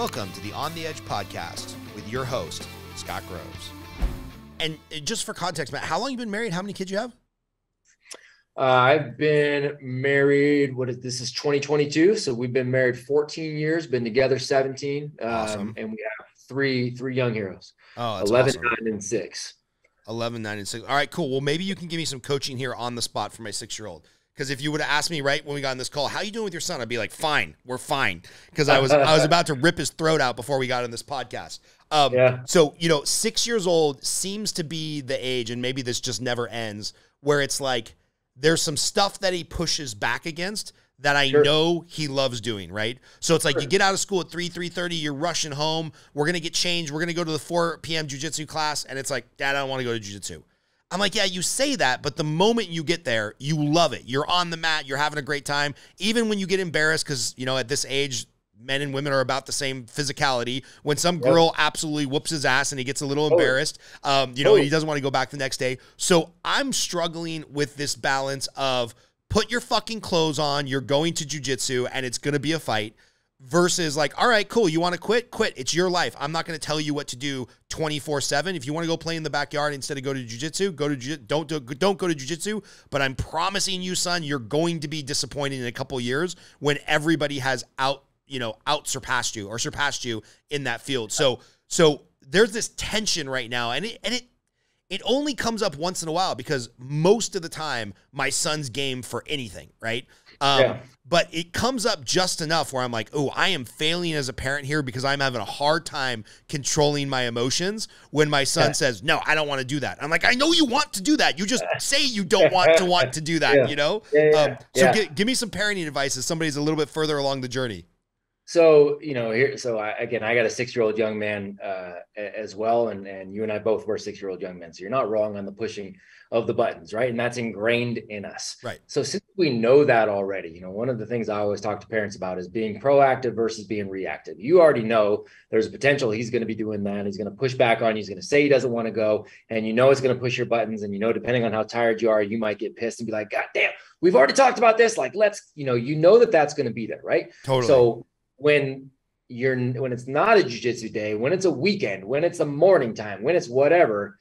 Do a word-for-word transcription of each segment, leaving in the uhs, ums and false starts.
Welcome to the On The Edge Podcast with your host, Scott Groves. And just for context, Matt, how long have you been married? How many kids you have? Uh, I've been married, what is this is twenty twenty-two. So we've been married fourteen years, been together seventeen. Awesome. Um, and we have three three young heroes. Oh, that's eleven, awesome. nine, and six. eleven, nine, and six. All right, cool. Well, maybe you can give me some coaching here on the spot for my six-year-old. Because if you would have asked me right when we got on this call, how you doing with your son? I'd be like, fine, we're fine. Because I was I was about to rip his throat out before we got on this podcast. Um, yeah. So, you know, six years old seems to be the age, and maybe this just never ends, where it's like there's some stuff that he pushes back against that I sure. know he loves doing, right? So it's like sure. you get out of school at three, three thirty, you're rushing home, we're going to get changed, we're going to go to the four p m jujitsu class, and it's like, Dad, I don't want to go to jujitsu. I'm like, yeah, you say that, but the moment you get there, you love it. You're on the mat. You're having a great time. Even when you get embarrassed, because, you know, at this age, men and women are about the same physicality. When some girl absolutely whoops his ass and he gets a little embarrassed, um, you know, and he doesn't want to go back the next day. So I'm struggling with this balance of put your fucking clothes on. You're going to jiu-jitsu and it's going to be a fight. Versus like, all right, cool. You want to quit? Quit. It's your life. I'm not going to tell you what to do twenty-four seven. If you want to go play in the backyard instead of go to jujitsu, go to jiu don't do, don't go to jujitsu. But I'm promising you, son, you're going to be disappointed in a couple of years when everybody has out, you know, out surpassed you or surpassed you in that field. So, so there's this tension right now, and it and it it only comes up once in a while because most of the time my son's game for anything, right? Um, yeah. But it comes up just enough where I'm like, oh, I am failing as a parent here because I'm having a hard time controlling my emotions when my son yeah. says, no, I don't want to do that. I'm like, I know you want to do that. You just say you don't want to want to do that, yeah. you know? Yeah, yeah, um, so yeah. give, give me some parenting advice as somebody's a little bit further along the journey. So, you know, here, so I, again, I got a six-year-old young man uh, as well. And, and you and I both were six-year-old young men. So you're not wrong on the pushing of the buttons, right? And that's ingrained in us. Right. So since we know that already, you know, one of the things I always talk to parents about is being proactive versus being reactive. You already know there's a potential he's going to be doing that. He's going to push back on you. He's going to say he doesn't want to go. And you know it's going to push your buttons. And you know, depending on how tired you are, you might get pissed and be like, God damn, we've already talked about this. Like, let's, you know, you know that that's going to be there, right? Totally. So when you're, when it's not a jiu-jitsu day, when it's a weekend, when it's a morning time, when it's whatever,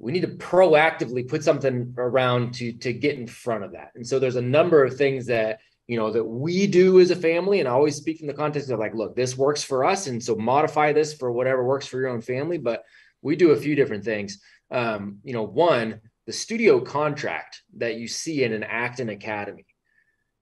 we need to proactively put something around to, to get in front of that. And so there's a number of things that, you know, that we do as a family, and I always speak from the context of like, look, this works for us. And so modify this for whatever works for your own family. But we do a few different things. Um, you know, one, the studio contract that you see in an Acton Academy,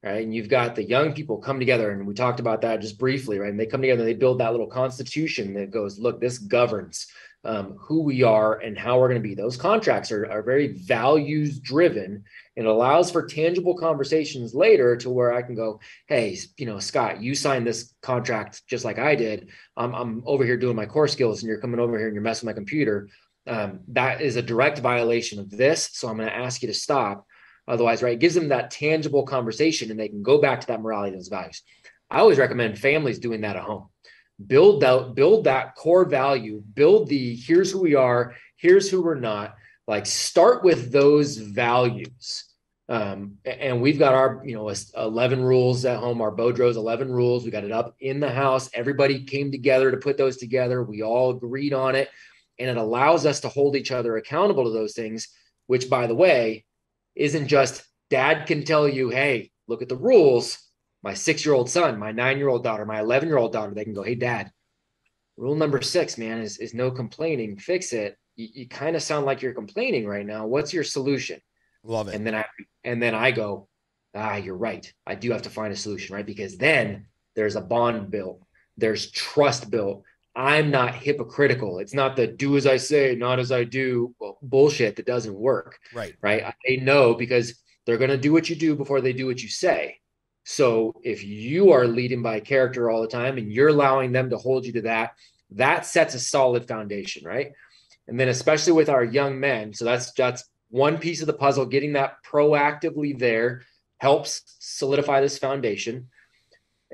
right? And you've got the young people come together, and we talked about that just briefly, right? And they come together, and they build that little constitution that goes, look, this governs Um, who we are and how we're going to be. Those contracts are, are very values driven, and allows for tangible conversations later to where I can go, hey, you know, Scott, you signed this contract just like I did. I'm, I'm over here doing my core skills, and you're coming over here and you're messing with my computer. Um, that is a direct violation of this. So I'm going to ask you to stop. Otherwise, right, it gives them that tangible conversation, and they can go back to that morality and those values. I always recommend families doing that at home. Build out, build that core value, build the, here's who we are, here's who we're not, like start with those values. Um, and we've got our, you know, eleven rules at home, our Beaudreau's eleven rules. We got it up in the house. Everybody came together to put those together. We all agreed on it, and it allows us to hold each other accountable to those things, which, by the way, isn't just dad can tell you, hey, look at the rules. My six-year-old son, my nine-year-old daughter, my eleven-year-old daughter, they can go, hey, dad, rule number six, man, is, is no complaining. Fix it. You, you kind of sound like you're complaining right now. What's your solution? Love it. And then I, and then I go, ah, you're right. I do have to find a solution, right? Because then there's a bond built. There's trust built. I'm not hypocritical. It's not the do as I say, not as I do well, bullshit that doesn't work. Right. Right. I know because they're going to do what you do before they do what you say. So if you are leading by character all the time and you're allowing them to hold you to that, that sets a solid foundation, right? And then especially with our young men, so that's that's one piece of the puzzle, getting that proactively there helps solidify this foundation.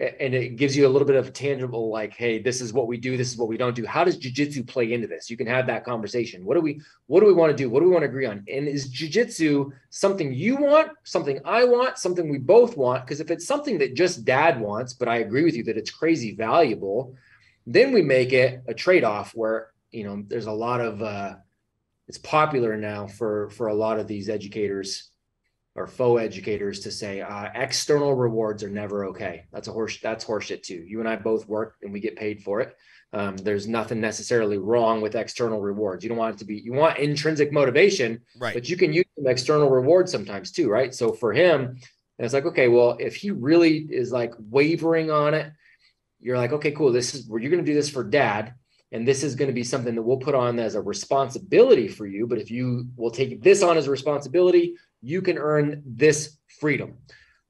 And it gives you a little bit of a tangible, like, hey, this is what we do, this is what we don't do. How does jiu-jitsu play into this? You can have that conversation. What do we, what do we want to do? What do we want to agree on? And is jiu-jitsu something you want, something I want, something we both want? Because if it's something that just dad wants, but I agree with you that it's crazy valuable, Then we make it a trade-off where, you know, there's a lot of, uh, it's popular now for, for a lot of these educators or faux educators to say, uh, external rewards are never okay. That's a horse. That's horseshit too. You and I both work and we get paid for it. Um, there's nothing necessarily wrong with external rewards. You don't want it to be, you want intrinsic motivation, right? But you can use some external rewards sometimes too. Right. So for him, it's like, okay, well, if he really is like wavering on it, you're like, okay, cool. This is where you're going to do this for dad. And this is going to be something that we'll put on as a responsibility for you. But if you will take this on as a responsibility, you can earn this freedom.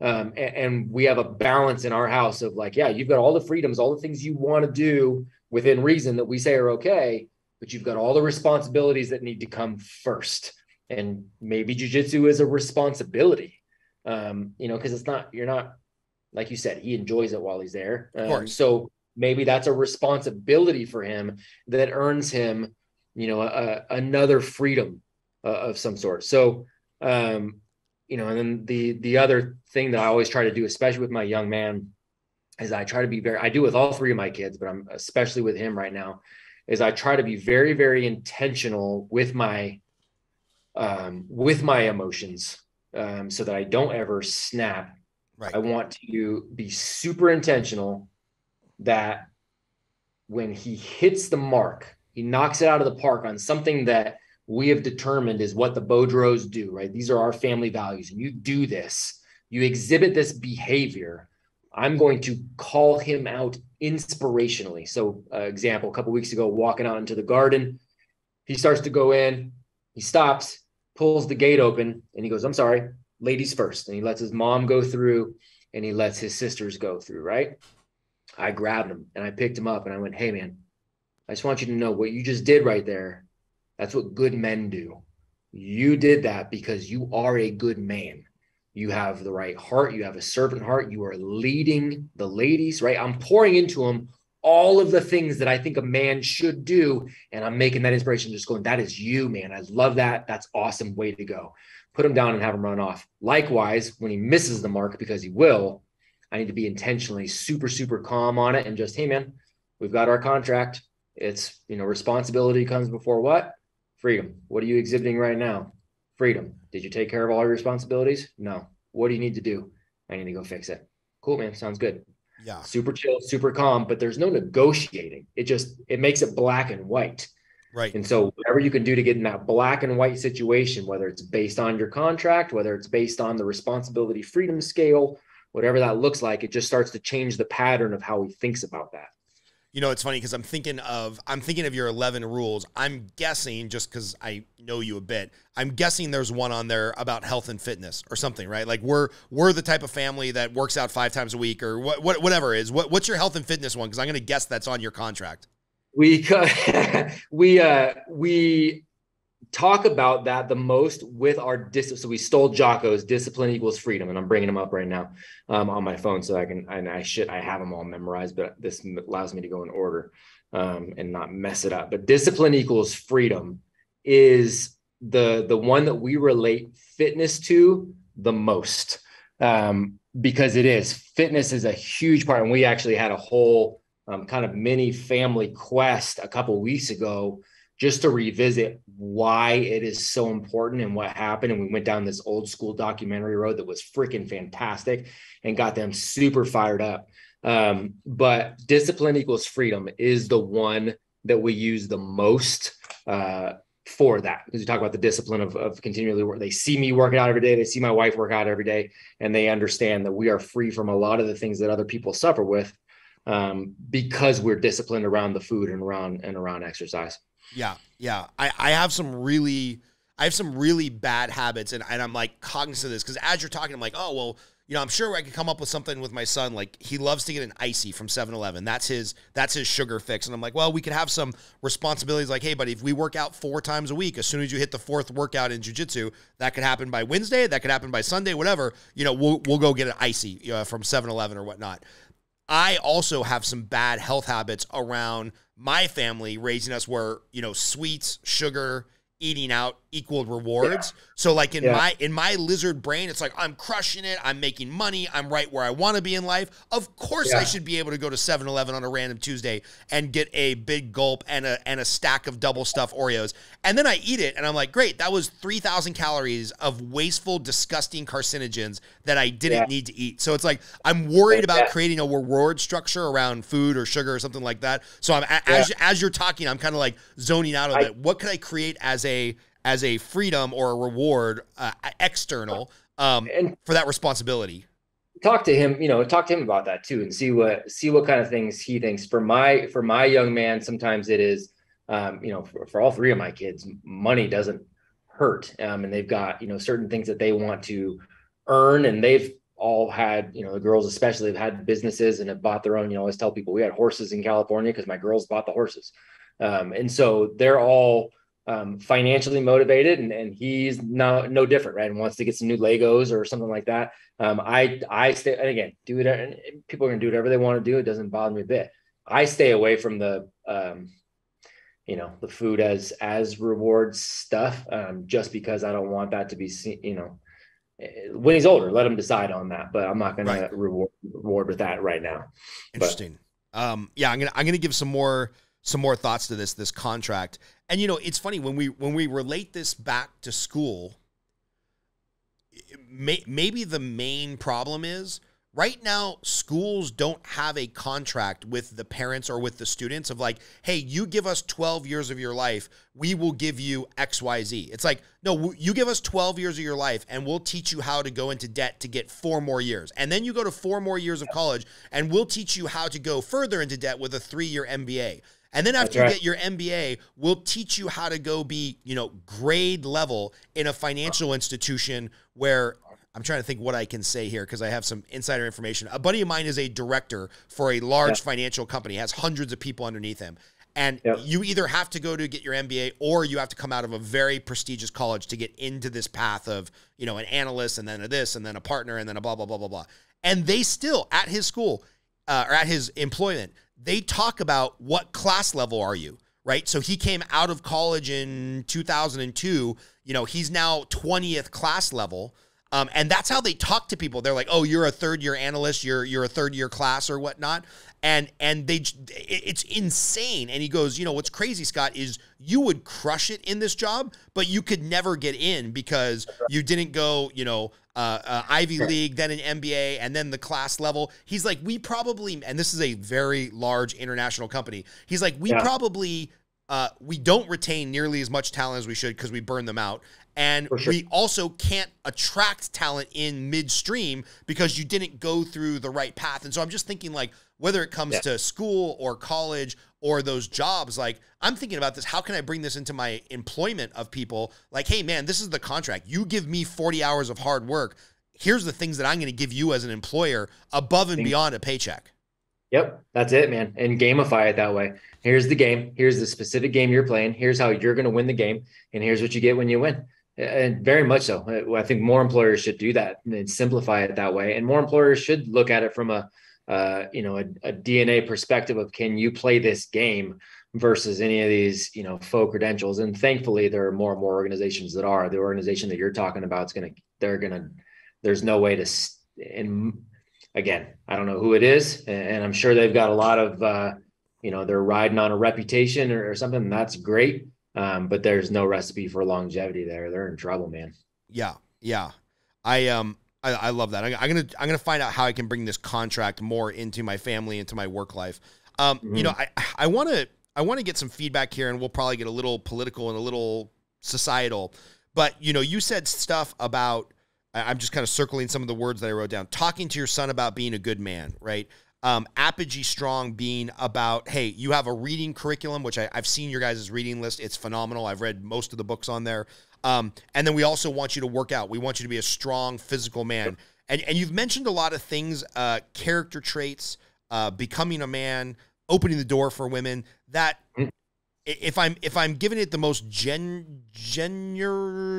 Um, and, and we have a balance in our house of like, yeah, you've got all the freedoms, all the things you want to do within reason that we say are okay, but you've got all the responsibilities that need to come first. And maybe jujitsu is a responsibility, um, you know, because it's not, you're not, like you said, he enjoys it while he's there. Um, so maybe that's a responsibility for him that earns him, you know, a, a, another freedom uh, of some sort. So, um, you know, and then the, the other thing that I always try to do, especially with my young man, is I try to be very, I do with all three of my kids, but I'm especially with him right now, is I try to be very, very intentional with my, um, with my emotions, um, so that I don't ever snap. Right. I want to be super intentional that when he hits the mark, he knocks it out of the park on something that we have determined is what the Beaudreaus do, right? These are our family values. And you do this, you exhibit this behavior. I'm going to call him out inspirationally. So uh, example, a couple of weeks ago, walking out into the garden, he starts to go in, he stops, pulls the gate open, and he goes, "I'm sorry, ladies first." And he lets his mom go through and he lets his sisters go through, right? I grabbed him and I picked him up and I went, "Hey man, I just want you to know what you just did right there. That's what good men do. You did that because you are a good man. You have the right heart. You have a servant heart. You are leading the ladies," right? I'm pouring into him all of the things that I think a man should do. And I'm making that inspiration, just going, "That is you, man. I love that. That's awesome. Way to go." Put him down and have him run off. Likewise, when he misses the mark, because he will, I need to be intentionally super, super calm on it and just, "Hey man, we've got our contract. It's, you know, responsibility comes before what? Freedom. What are you exhibiting right now? Freedom. Did you take care of all your responsibilities? No. What do you need to do? I need to go fix it." "Cool, man. Sounds good." Yeah. Super chill, super calm, but there's no negotiating. It just, it makes it black and white. Right. And so whatever you can do to get in that black and white situation, whether it's based on your contract, whether it's based on the responsibility freedom scale, whatever that looks like, it just starts to change the pattern of how he thinks about that. You know, it's funny because I'm thinking of, I'm thinking of your eleven rules. I'm guessing, just because I know you a bit, I'm guessing there's one on there about health and fitness or something, right? Like we're, we're the type of family that works out five times a week or what, what whatever it is. What, what's your health and fitness one? Cause I'm going to guess that's on your contract. We, we, uh, we talk about that the most with our discipline. So we stole Jocko's discipline equals freedom. And I'm bringing them up right now um, on my phone. So I can, and I should, I have them all memorized, but this allows me to go in order um, and not mess it up. But discipline equals freedom is the, the one that we relate fitness to the most um, because it is, fitness is a huge part. And we actually had a whole Um, kind of mini family quest a couple weeks ago, just to revisit why it is so important and what happened. And we went down this old school documentary road that was freaking fantastic and got them super fired up. Um, but discipline equals freedom is the one that we use the most uh, for that. Because we talk about the discipline of, of continually work. They see me working out every day. They see my wife work out every day. And they understand that we are free from a lot of the things that other people suffer with. Um, because we're disciplined around the food and around and around exercise. Yeah. Yeah. I, I have some really, I have some really bad habits and, and I'm like cognizant of this. Cause as you're talking, I'm like, oh, well, you know, I'm sure I could come up with something with my son. Like he loves to get an icy from seven eleven. That's his, that's his sugar fix. And I'm like, well, we could have some responsibilities like, "Hey buddy, if we work out four times a week, as soon as you hit the fourth workout in jujitsu, that could happen by Wednesday. That could happen by Sunday, whatever, you know, we'll, we'll go get an icy uh, from seven eleven or whatnot." I also have some bad health habits around my family raising us where, you know, sweets, sugar, eating out equaled rewards. Yeah. So like in yeah. my in my lizard brain, it's like, I'm crushing it. I'm making money. I'm right where I want to be in life. Of course yeah. I should be able to go to seven eleven on a random Tuesday and get a big gulp and a, and a stack of double stuffed Oreos. And then I eat it and I'm like, great, that was three thousand calories of wasteful, disgusting carcinogens that I didn't yeah. need to eat. So it's like, I'm worried about yeah. creating a reward structure around food or sugar or something like that. So I'm, as, yeah. as you're talking, I'm kind of like zoning out of it. What could I create as a, as a freedom or a reward, uh, external, um, and for that responsibility? Talk to him, you know, talk to him about that too, and see what, see what kind of things he thinks. For my, for my young man, sometimes it is, um, you know, for, for all three of my kids, money doesn't hurt. Um, and they've got, you know, certain things that they want to earn, and they've all had, you know, the girls especially have had businesses and have bought their own. You know, I always tell people we had horses in California because my girls bought the horses. Um, and so they're all, um, financially motivated, and, and he's not no different, right? And wants to get some new Legos or something like that. Um, I, I stay, and again, do it. And people are gonna do whatever they want to do. It doesn't bother me a bit. I stay away from the, um, you know, the food as, as reward stuff, um, just because I don't want that to be seen, you know. When he's older, let him decide on that, but I'm not going right. to reward, reward with that right now. Interesting. But. Um, yeah, I'm going to, I'm going to give some more, some more thoughts to this, this contract. And, you know, it's funny when we, when we relate this back to school, may, maybe the main problem is right now, schools don't have a contract with the parents or with the students of like, hey, you give us twelve years of your life, we will give you X, Y, Z. It's like, no, you give us twelve years of your life and we'll teach you how to go into debt to get four more years. And then you go to four more years of college and we'll teach you how to go further into debt with a three-year M B A. And then after That's right. you get your M B A, we'll teach you how to go be, you know, grade level in a financial institution where... I'm trying to think what I can say here because I have some insider information. A buddy of mine is a director for a large yeah. financial company, has hundreds of people underneath him. And yep. you either have to go to get your M B A or you have to come out of a very prestigious college to get into this path of, you know, an analyst and then a this and then a partner and then a blah, blah, blah, blah, blah. And they still at his school uh, or at his employment, they talk about what class level are you, right? So he came out of college in two thousand two, you know, he's now twentieth class level. Um, and that's how they talk to people. They're like, "Oh, you're a third-year analyst. You're you're a third-year class or whatnot." And and they, it's insane. And he goes, "You know what's crazy, Scott, is you would crush it in this job, but you could never get in because you didn't go, you know, uh, uh, Ivy League, then an M B A, and then the class level." He's like, "We probably," and this is a very large international company. He's like, "We yeah. probably." Uh, we don't retain nearly as much talent as we should because we burn them out. And sure. we also can't attract talent in midstream because you didn't go through the right path. And so I'm just thinking like whether it comes yeah. to school or college or those jobs, like I'm thinking about this. How can I bring this into my employment of people? Like, hey, man, this is the contract. You give me forty hours of hard work. Here's the things that I'm going to give you as an employer above and Thanks. beyond a paycheck. Yep. That's it, man. And gamify it that way. Here's the game. Here's the specific game you're playing. Here's how you're going to win the game. And here's what you get when you win. And very much so. I think more employers should do that and simplify it that way. And more employers should look at it from a, uh, you know, a, a D N A perspective of, can you play this game versus any of these, you know, faux credentials? And thankfully there are more and more organizations that are. The organization that you're talking about is going to, they're going to, there's no way to, and again, I don't know who it is, and I'm sure they've got a lot of, uh, you know, they're riding on a reputation or, or something. That's great. Um, but there's no recipe for longevity there. They're in trouble, man. Yeah. Yeah. I, um, I, I love that. I, I'm going to, I'm going to find out how I can bring this contract more into my family, into my work life. Um, mm-hmm. You know, I, I want to, I want to get some feedback here, and we'll probably get a little political and a little societal, but you know, you said stuff about, I'm just kind of circling some of the words that I wrote down. Talking to your son about being a good man, right? Um, Apogee Strong being about, hey, you have a reading curriculum, which I, I've seen your guys' reading list. It's phenomenal. I've read most of the books on there. Um, and then we also want you to work out. We want you to be a strong physical man. And, and you've mentioned a lot of things, uh, character traits, uh, becoming a man, opening the door for women, that... If I'm if I'm giving it the most gen, gen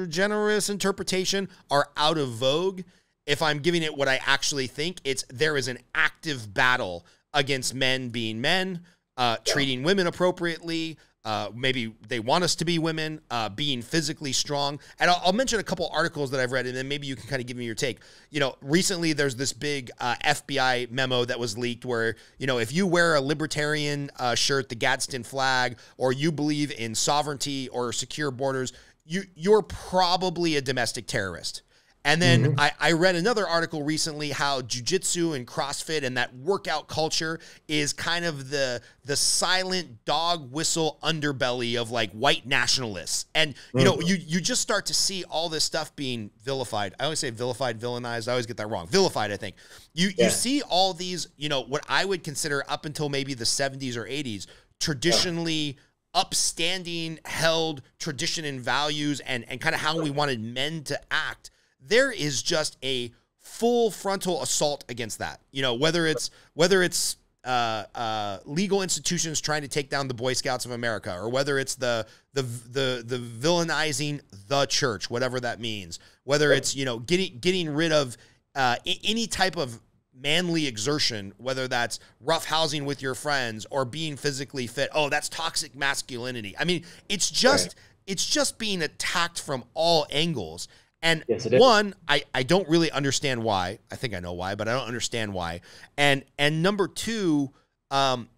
generous interpretation, are out of vogue. If I'm giving it what I actually think, it's there is an active battle against men being men, uh, treating women appropriately, Uh, maybe they want us to be women, uh, being physically strong. And I'll, I'll mention a couple articles that I've read, and then maybe you can kind of give me your take. You know, recently there's this big uh, F B I memo that was leaked where, you know, if you wear a libertarian uh, shirt, the Gadsden flag, or you believe in sovereignty or secure borders, you, you're probably a domestic terrorist. And then mm-hmm. I, I read another article recently how jujitsu and CrossFit and that workout culture is kind of the the silent dog whistle underbelly of like white nationalists. And, you know, you, you just start to see all this stuff being vilified. I always say vilified, villainized. I always get that wrong. Vilified, I think. You, yeah. you see all these, you know, what I would consider up until maybe the seventies or eighties, traditionally yeah. upstanding, held tradition and values and, and kind of how we wanted men to act. There is just a full frontal assault against that. You know, whether it's whether it's uh, uh, legal institutions trying to take down the Boy Scouts of America, or whether it's the the the the villainizing the church, whatever that means. Whether it's, you know, getting getting rid of uh, any type of manly exertion, whether that's roughhousing with your friends or being physically fit. Oh, that's toxic masculinity. I mean, it's just it's just being attacked from all angles. And yes, one, I, I don't really understand why. I think I know why, but I don't understand why. And and number two, um,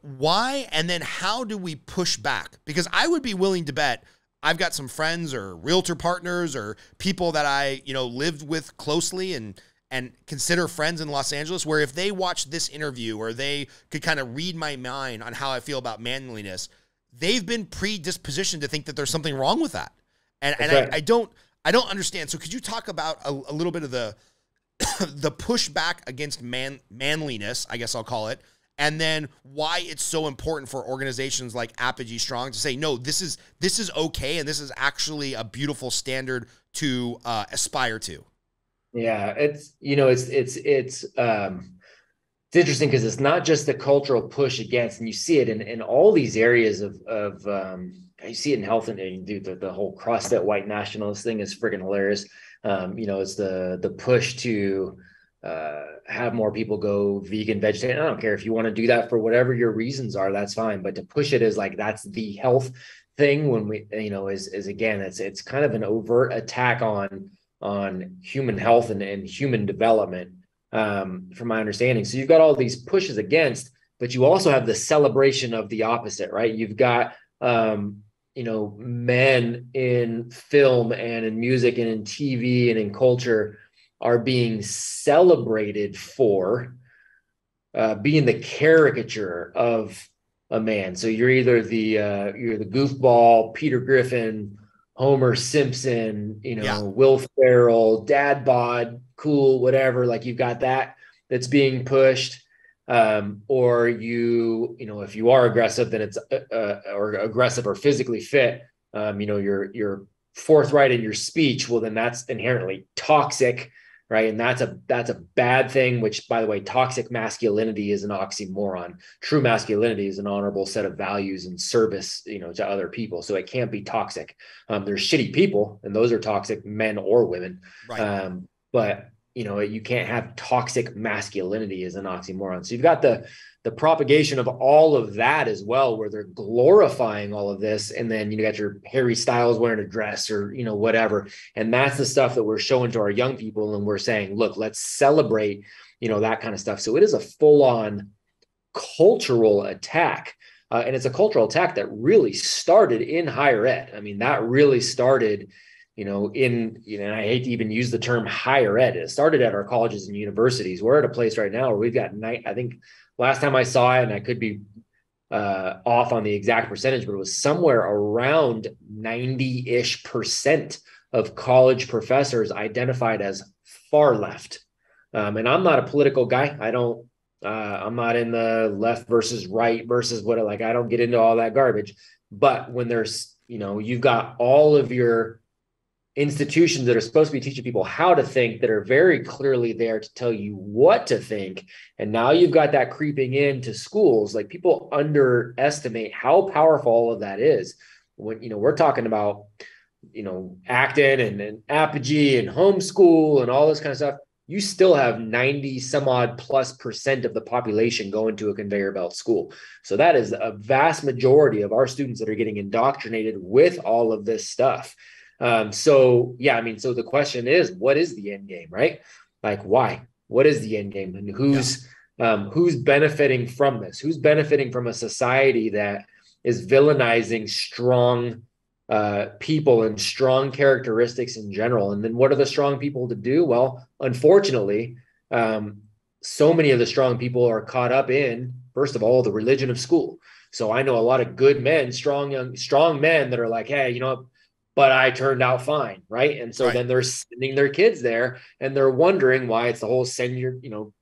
why and then how do we push back? Because I would be willing to bet I've got some friends or realtor partners or people that I, you know, lived with closely and and consider friends in Los Angeles, where if they watch this interview or they could kind of read my mind on how I feel about manliness, they've been predispositioned to think that there's something wrong with that. And, and right. I, I don't... I don't understand. So could you talk about a, a little bit of the the pushback against man manliness, I guess I'll call it, and then why it's so important for organizations like Apogee Strong to say, no, this is this is okay, and this is actually a beautiful standard to uh, aspire to. Yeah, it's you know, it's it's it's um, it's interesting because it's not just the cultural push against, and you see it in in all these areas of of. Um, You see it in health, and you do the, the whole CrossFit white nationalist thing is freaking hilarious. Um, you know, it's the the push to uh, have more people go vegan, vegetarian. I don't care if you want to do that for whatever your reasons are, that's fine. But to push it as like that's the health thing when we, you know, is is again, it's it's kind of an overt attack on on human health and, and human development, um, from my understanding. So you've got all these pushes against, but you also have the celebration of the opposite, right? You've got um, you know, men in film and in music and in T V and in culture are being celebrated for uh, being the caricature of a man. So you're either the uh, you're the goofball, Peter Griffin, Homer Simpson, you know, yeah. Will Ferrell, dad bod, cool, whatever. Like you've got that that's being pushed. Um, or you, you know, if you are aggressive, then it's, uh, uh, or aggressive or physically fit, um, you know, you're, you're forthright in your speech. Well, then that's inherently toxic, right? And that's a, that's a bad thing, which, by the way, toxic masculinity is an oxymoron. True masculinity is an honorable set of values and service, you know, to other people. So it can't be toxic. Um, there's shitty people, and those are toxic, men or women. Right. Um, but you know, you can't have toxic masculinity as an oxymoron. So you've got the the propagation of all of that as well, where they're glorifying all of this. And then you got your Harry Styles wearing a dress or, you know, whatever. And that's the stuff that we're showing to our young people. And we're saying, look, let's celebrate, you know, that kind of stuff. So it is a full-on cultural attack. Uh, and it's a cultural attack that really started in higher ed. I mean, that really started You know, in, you know, and I hate to even use the term higher ed. It started at our colleges and universities. We're at a place right now where we've got nine, I think last time I saw it, and I could be uh, off on the exact percentage, but it was somewhere around ninety-ish percent of college professors identified as far left. Um, and I'm not a political guy. I don't, uh, I'm not in the left versus right versus what, like, I don't get into all that garbage. But when there's, you know, you've got all of your institutions that are supposed to be teaching people how to think, that are very clearly there to tell you what to think. And now you've got that creeping into schools. Like, people underestimate how powerful all of that is. When, you know, we're talking about, you know, Acton and, and Apogee and homeschool and all this kind of stuff. you still have ninety some odd plus percent of the population going to a conveyor belt school. So that is a vast majority of our students that are getting indoctrinated with all of this stuff. Um, so, yeah, I mean, so the question is, what is the end game, right? Like, why? What is the end game? And who's, yeah. um, who's benefiting from this? Who's benefiting from a society that is villainizing strong uh, people and strong characteristics in general? And then what are the strong people to do? Well, unfortunately, um, so many of the strong people are caught up in, first of all, the religion of school. So I know a lot of good men, strong, young, strong men that are like, hey, you know, but I turned out fine. Right. And so right. then they're sending their kids there and they're wondering why it's the whole send your, you know,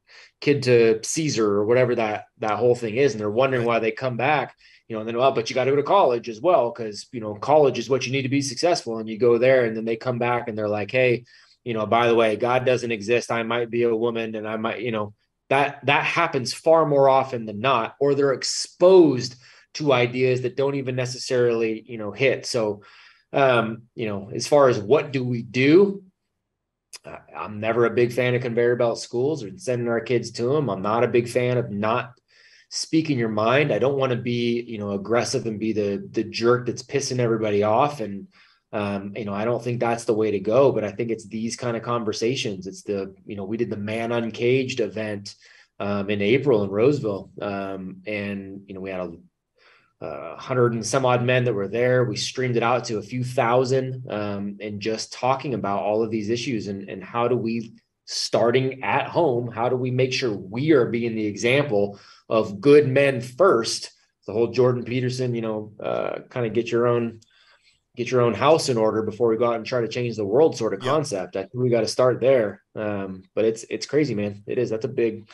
kid to Caesar or whatever that, that whole thing is. And they're wondering why they come back, you know, and then, well, but you got to go to college as well. Cause you know, college is what you need to be successful. And you go there and then they come back and they're like, hey, you know, by the way, God doesn't exist. I might be a woman and I might, you know, that, that happens far more often than not, or they're exposed to ideas that don't even necessarily, you know, hit. So, Um, you know, as far as what do we do, I'm never a big fan of conveyor belt schools or sending our kids to them. I'm not a big fan of not speaking your mind. I don't want to be, you know, aggressive and be the, the jerk that's pissing everybody off. And, um, you know, I don't think that's the way to go, but I think it's these kind of conversations. It's the, you know, we did the Man Uncaged event, um, in April in Roseville. Um, and, you know, we had a a uh, hundred and some odd men that were there. We streamed it out to a few thousand, um, and just talking about all of these issues and, and how do we, starting at home, how do we make sure we are being the example of good men first? The whole Jordan Peterson, you know, uh, kind of get your own, get your own house in order before we go out and try to change the world sort of yeah. concept. I think we got to start there. Um, but it's, it's crazy, man. It is. That's a big,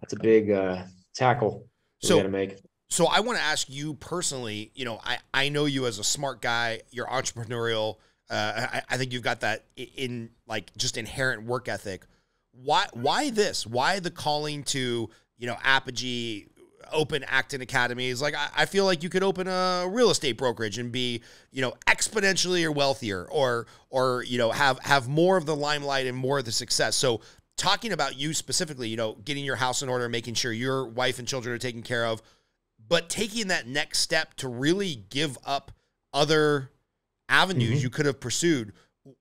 that's a big, uh, tackle so, we got to make. So I want to ask you personally, you know, I, I know you as a smart guy, you're entrepreneurial. Uh, I, I think you've got that in, in like just inherent work ethic. Why, why this, why the calling to, you know, Apogee, open acting academies? Like, I, I feel like you could open a real estate brokerage and be, you know, exponentially or wealthier or, or, you know, have, have more of the limelight and more of the success. So talking about you specifically, you know, getting your house in order, making sure your wife and children are taken care of, but taking that next step to really give up other avenues mm-hmm. you could have pursued.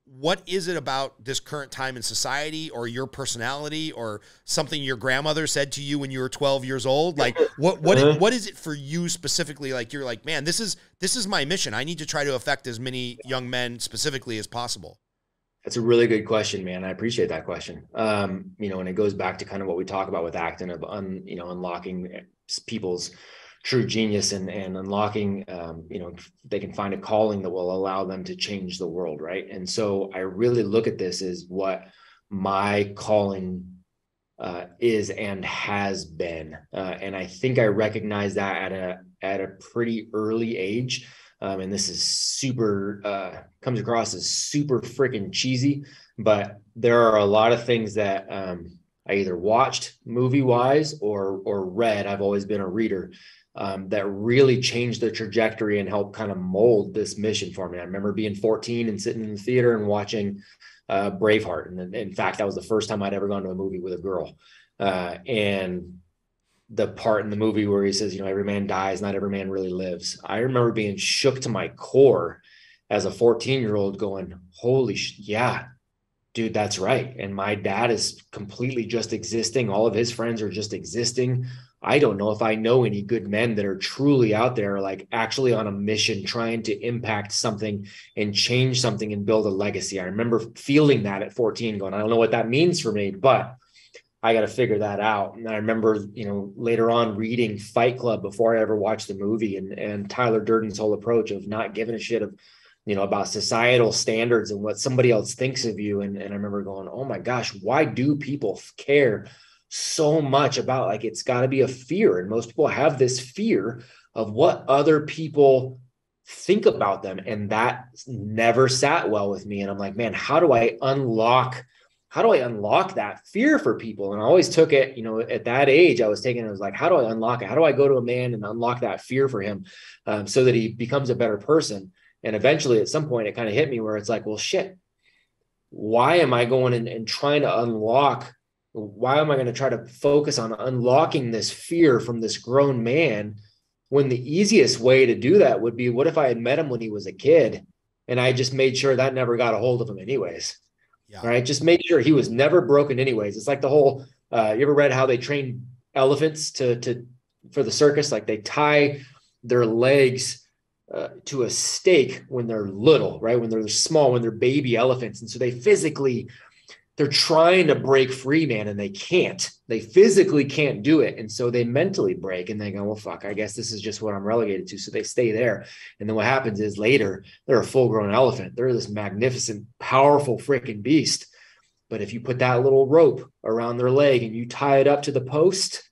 What is it about this current time in society or your personality or something your grandmother said to you when you were twelve years old? Like what, what, uh-huh. what is it for you specifically? Like you're like, man, this is, this is my mission. I need to try to affect as many young men specifically as possible. That's a really good question, man. I appreciate that question. Um, you know, and it goes back to kind of what we talk about with acting of, un, you know, unlocking people's true genius and, and unlocking, um, you know, they can find a calling that will allow them to change the world. Right. And so I really look at this as what my calling uh, is and has been. Uh, and I think I recognize that at a, at a pretty early age. Um, and this is super, uh, comes across as super freaking cheesy, but there are a lot of things that, um, I either watched movie wise or, or read. I've always been a reader. Um, that really changed the trajectory and helped kind of mold this mission for me. I remember being fourteen and sitting in the theater and watching uh, Braveheart. And in fact, that was the first time I'd ever gone to a movie with a girl. Uh, and the part in the movie where he says, you know, every man dies, not every man really lives. I remember being shook to my core as a fourteen year old going, holy sh- yeah, dude, that's right. And my dad is completely just existing. All of his friends are just existing. I don't know if I know any good men that are truly out there, like actually on a mission, trying to impact something and change something and build a legacy. I remember feeling that at fourteen going, I don't know what that means for me, but I got to figure that out. And I remember, you know, later on reading Fight Club before I ever watched the movie and, and Tyler Durden's whole approach of not giving a shit of, you know, about societal standards and what somebody else thinks of you. And, and I remember going, oh my gosh, why do people care so much about, like, it's got to be a fear. And most people have this fear of what other people think about them. And that never sat well with me. And I'm like, man, how do I unlock, how do I unlock that fear for people? And I always took it, you know, at that age I was taking, it was like, how do I unlock it? How do I go to a man and unlock that fear for him um, so that he becomes a better person? And eventually at some point it kind of hit me where it's like, well, shit, why am I going in and trying to unlock? Why am I going to try to focus on unlocking this fear from this grown man when the easiest way to do that would be, what if I had met him when he was a kid and I just made sure that never got a hold of him anyways? Yeah. Right. Just make sure he was never broken anyways. It's like the whole, uh, you ever read how they train elephants to, to, for the circus? Like they tie their legs uh, to a stake when they're little, right? When they're small, when they're baby elephants. And so they physically, they're trying to break free, man, and they can't, they physically can't do it. And so they mentally break and they go, well, fuck, I guess this is just what I'm relegated to. So they stay there. And then what happens is later, they're a full grown elephant. They're this magnificent, powerful freaking beast. But if you put that little rope around their leg and you tie it up to the post,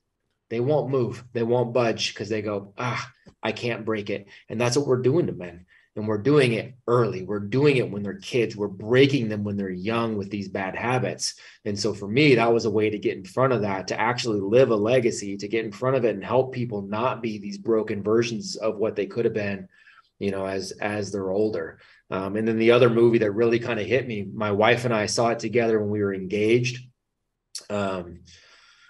they won't move. They won't budge because they go, ah, I can't break it. And that's what we're doing to men. And we're doing it early. We're doing it when they're kids. We're breaking them when they're young with these bad habits. And so for me, that was a way to get in front of that, to actually live a legacy, to get in front of it and help people not be these broken versions of what they could have been, you know, as, as they're older. Um, and then the other movie that really kind of hit me, my wife and I saw it together when we were engaged. Um,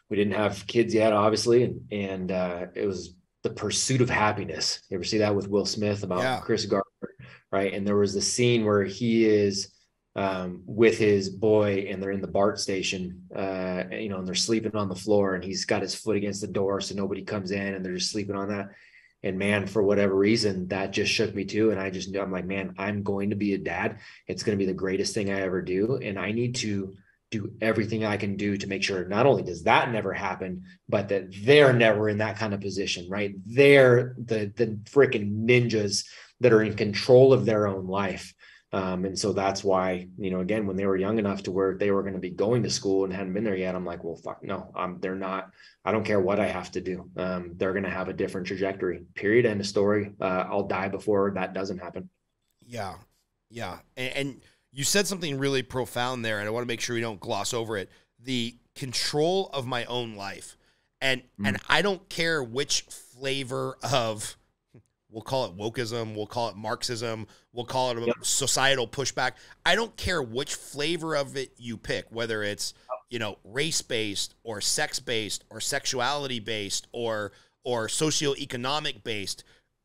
we didn't have kids yet, obviously. And, and uh, it was The Pursuit of Happiness. You ever see that with Will Smith about yeah. Chris Gardner? Right. And there was the scene where he is um, with his boy and they're in the BART station, uh, you know, and they're sleeping on the floor and he's got his foot against the door. So nobody comes in and they're just sleeping on that. And man, for whatever reason, that just shook me too. And I just knew, I'm like, man, I'm going to be a dad. It's going to be the greatest thing I ever do. And I need to do everything I can do to make sure not only does that never happen, but that they're never in that kind of position, right? They're the, the freaking ninjas that are in control of their own life. Um, and so that's why, you know, again, when they were young enough to where they were going to be going to school and hadn't been there yet, I'm like, well, fuck, no, um, they're not, I don't care what I have to do. Um, they're going to have a different trajectory, period, end of story. Uh, I'll die before that doesn't happen. Yeah. Yeah. And, and you said something really profound there, and I want to make sure we don't gloss over it. The control of my own life. And, mm. and I don't care which flavor of, we'll call it wokeism, we'll call it Marxism, we'll call it a yep. societal pushback. I don't care which flavor of it you pick, whether it's, you know, race-based or sex-based or sexuality-based or or socioeconomic-based.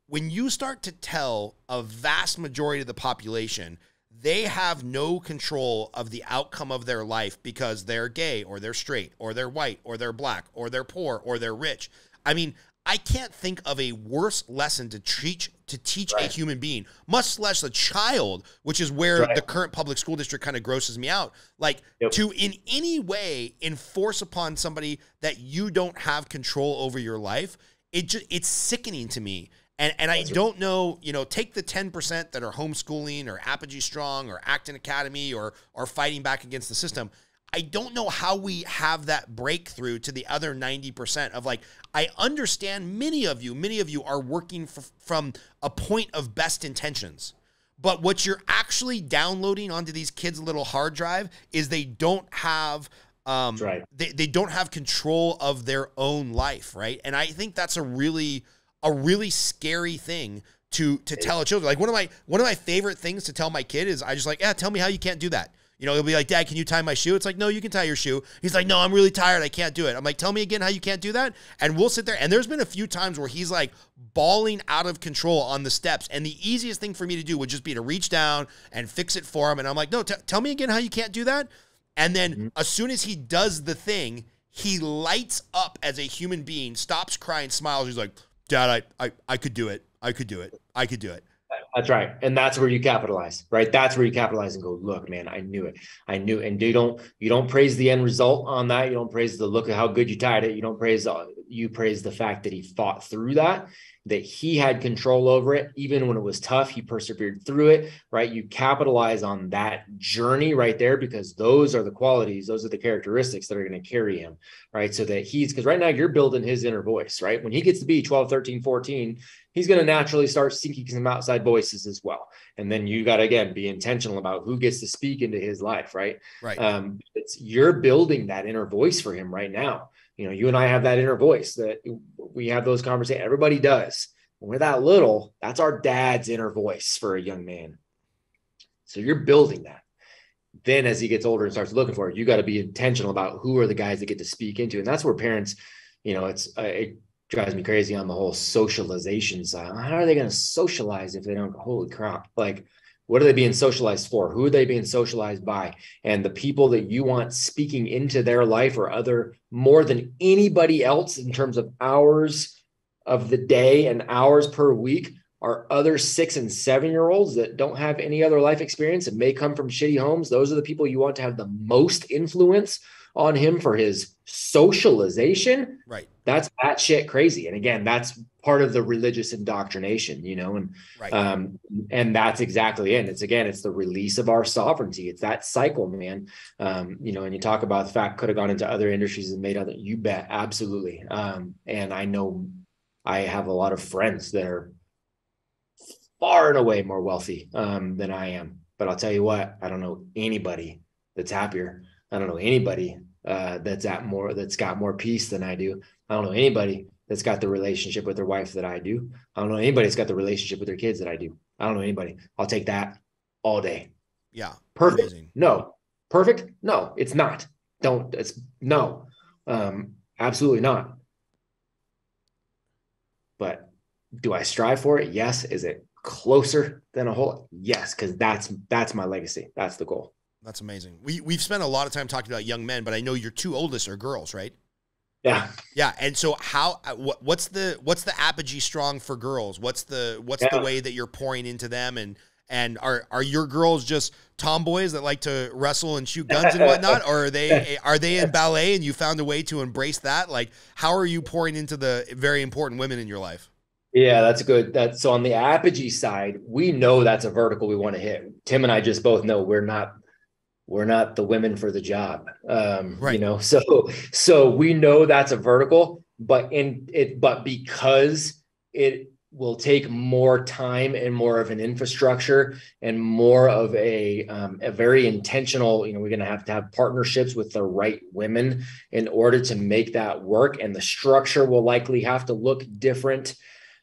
When you start to tell a vast majority of the population they have no control of the outcome of their life because they're gay or they're straight or they're white or they're black or they're poor or they're rich, I mean, I can't think of a worse lesson to teach to teach right. a human being, much less a child, which is where right. the current public school district kind of grosses me out. Like yep. to in any way enforce upon somebody that you don't have control over your life, it just it's sickening to me. And and I don't know, you know, take the ten percent that are homeschooling or Apogee Strong or Acton Academy or are fighting back against the system. I don't know how we have that breakthrough to the other ninety percent of like, I understand many of you, many of you are working f from a point of best intentions, but what you're actually downloading onto these kids' little hard drive is they don't have, um, right. they, they don't have control of their own life. Right. And I think that's a really, a really scary thing to, to tell a child. Like one of my, one of my favorite things to tell my kid is I just like, yeah, tell me how you can't do that. You know, he'll be like, Dad, can you tie my shoe? It's like, no, you can tie your shoe. He's like, no, I'm really tired. I can't do it. I'm like, tell me again how you can't do that. And we'll sit there. And there's been a few times where he's like bawling out of control on the steps. And the easiest thing for me to do would just be to reach down and fix it for him. And I'm like, no, tell me again how you can't do that. And then mm-hmm. as soon as he does the thing, he lights up as a human being, stops crying, smiles. He's like, Dad, I, I, I could do it. I could do it. I could do it. That's right. And that's where you capitalize, right? That's where you capitalize and go, look, man, I knew it. I knew it. And you don't, you don't praise the end result on that. You don't praise the look at how good you tied it. You don't praise, you praise the fact that he fought through that, that he had control over it. Even when it was tough, he persevered through it, right? You capitalize on that journey right there, because those are the qualities. Those are the characteristics that are going to carry him, right? So that he's, because right now you're building his inner voice, right? When he gets to be twelve, thirteen, fourteen, he's going to naturally start seeking some outside voices as well. And then you got to, again, be intentional about who gets to speak into his life, right? Right. Um, it's, you're building that inner voice for him right now. You know, you and I have that inner voice that we have those conversations. Everybody does. When we're that little, that's our dad's inner voice for a young man. So you're building that. then as he gets older and starts looking for it, you got to be intentional about who are the guys that get to speak into. And that's where parents, you know, it's, uh, it drives me crazy on the whole socialization side. How are they going to socialize if they don't? Holy crap. Like, what are they being socialized for? Who are they being socialized by? And the people that you want speaking into their life or other more than anybody else in terms of hours of the day and hours per week are other six and seven-year-olds that don't have any other life experience and may come from shitty homes. Those are the people you want to have the most influence on him for his socialization. Right. That's that shit crazy. And again, that's part of the religious indoctrination, you know, and, right. um, and that's exactly it. It's again, it's the release of our sovereignty. It's that cycle, man. Um, you know, and you talk about the fact could have gone into other industries and made other, you bet. Absolutely. Um, and I know I have a lot of friends that are far and away more wealthy um, than I am, but I'll tell you what, I don't know anybody that's happier. I don't know anybody uh, that's at more, that's got more peace than I do. I don't know anybody that's got the relationship with their wife that I do. I don't know anybody that's got the relationship with their kids that I do. I don't know anybody. I'll take that all day. Yeah. Perfect. Amazing. No. Perfect. No, it's not. Don't. It's no. Um, absolutely not. But do I strive for it? Yes. Is it closer than a whole? Yes. Cause that's, that's my legacy. That's the goal. That's amazing. We we've spent a lot of time talking about young men, but I know your two oldest are girls, right? Yeah. Yeah. And so how, what, what's the, what's the Apogee Strong for girls? What's the, what's yeah. the way that you're pouring into them? And, and are, are your girls just tomboys that like to wrestle and shoot guns and whatnot? Or are they, are they in ballet and you found a way to embrace that? Like, how are you pouring into the very important women in your life? Yeah, that's good. That's so on the Apogee side, we know that's a vertical we want to hit. Tim and I just both know we're not, we're not the women for the job. Um, right. You know, so, so we know that's a vertical, but in it, but because it will take more time and more of an infrastructure and more of a, um, a very intentional, you know, we're going to have to have partnerships with the right women in order to make that work. And the structure will likely have to look different.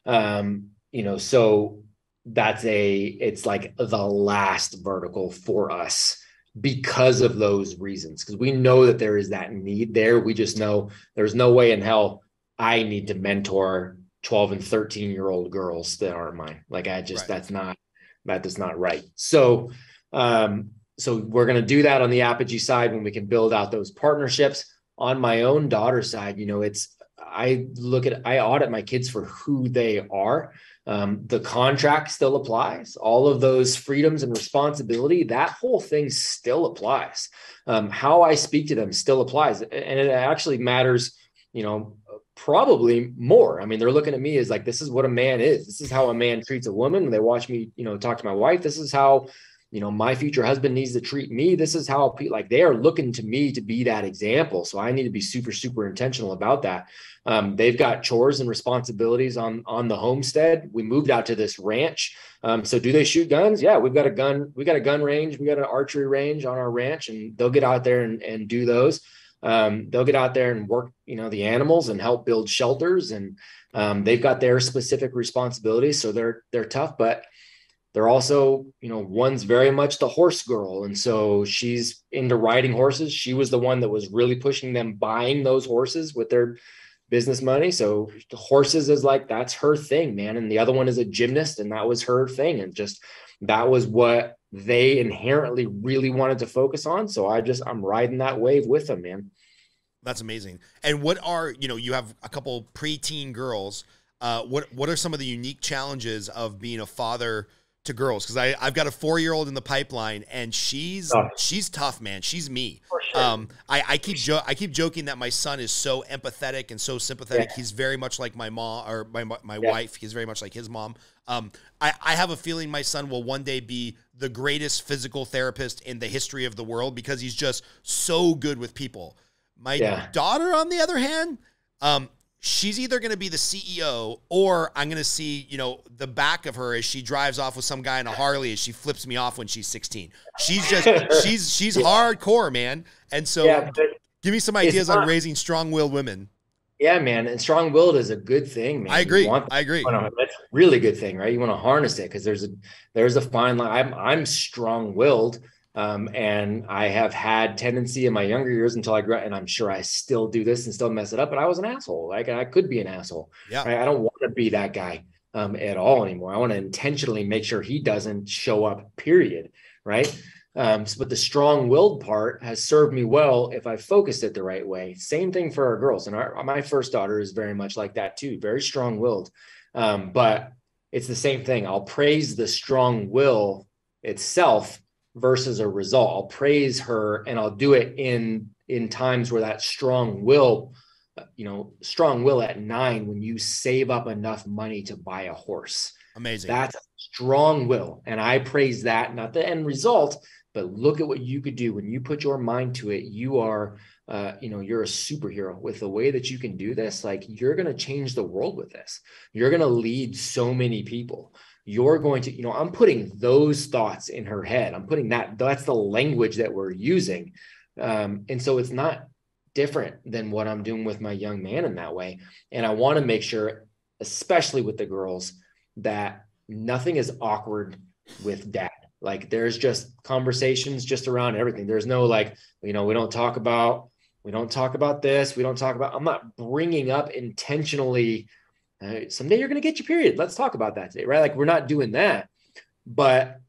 Um, you know, so that's a, it's like the last vertical for us because of those reasons. Cause we know that there is that need there. We just know there's no way in hell I need to mentor twelve and thirteen year old girls that aren't mine. Like I just, right. that's not, that that's not right. So, um, so we're going to do that on the Apogee side when we can build out those partnerships. On my own daughter's side, you know, it's, I look at, I audit my kids for who they are. Um, the contract still applies. All of those freedoms and responsibility, that whole thing still applies. Um, how I speak to them still applies. And it actually matters, you know, probably more. I mean, they're looking at me as like, this is what a man is. This is how a man treats a woman. When they watch me, you know, talk to my wife. This is how, you know, my future husband needs to treat me. This is how, like, they are looking to me to be that example. So I need to be super, super intentional about that. Um, they've got chores and responsibilities on, on the homestead. We moved out to this ranch. Um, so do they shoot guns? Yeah, we've got a gun. We got a gun range. We got an archery range on our ranch, and they'll get out there and, and do those. Um, they'll get out there and work, you know, the animals and help build shelters. And um, they've got their specific responsibilities. So they're, they're tough, but they're also, you know, one's very much the horse girl. And so she's into riding horses. She was the one that was really pushing them buying those horses with their business money. So the horses is like, that's her thing, man. And the other one is a gymnast, and that was her thing. And just, that was what they inherently really wanted to focus on. So I just, I'm riding that wave with them, man. That's amazing. And what are, you know, you have a couple preteen girls. Uh, what, what are some of the unique challenges of being a father to girls? Cause I, I've got a four-year-old in the pipeline, and she's, oh. she's tough, man. She's me. Sure. Um, I, I keep, jo I keep joking that my son is so empathetic and so sympathetic. Yeah. He's very much like my mom, or my, my yeah. wife. He's very much like his mom. Um, I, I have a feeling my son will one day be the greatest physical therapist in the history of the world, because he's just so good with people. My yeah. daughter, on the other hand, um, she's either going to be the C E O, or I'm going to see, you know, the back of her as she drives off with some guy in a Harley as she flips me off when she's sixteen. She's just, she's, she's yeah. hardcore, man. And so yeah, give me some ideas not, on raising strong-willed women. Yeah, man. And strong-willed is a good thing, man. I agree. Want, I agree. That's a really good thing, right? You want to harness it, because there's a, there's a fine line. I'm, I'm strong-willed. Um, and I have had tendency in my younger years until I grew up, and I'm sure I still do this and still mess it up, but I was an asshole. Like I could be an asshole. Yeah. Right? I don't want to be that guy um, at all anymore. I want to intentionally make sure he doesn't show up, period. Right. Um, so, but the strong willed part has served me well if I focused it the right way. Same thing for our girls. And our, my first daughter is very much like that too. Very strong willed. Um, but it's the same thing. I'll praise the strong will itself versus a result. I'll praise her, and I'll do it in, in times where that strong will, you know, strong will at nine, when you save up enough money to buy a horse. Amazing. That's a strong will. And I praise that, not the end result, but look at what you could do when you put your mind to it. You are, uh, you know, you're a superhero with the way that you can do this. Like, you're going to change the world with this. You're going to lead so many people. You're going to, you know, I'm putting those thoughts in her head. I'm putting that, that's the language that we're using. Um, and so it's not different than what I'm doing with my young man in that way. And I want to make sure, especially with the girls, that nothing is awkward with dad. Like, there's just conversations just around everything. There's no like, you know, we don't talk about, we don't talk about this. We don't talk about, I'm not bringing up intentionally, Uh, someday you're going to get your period. Let's talk about that today, right? Like, we're not doing that, but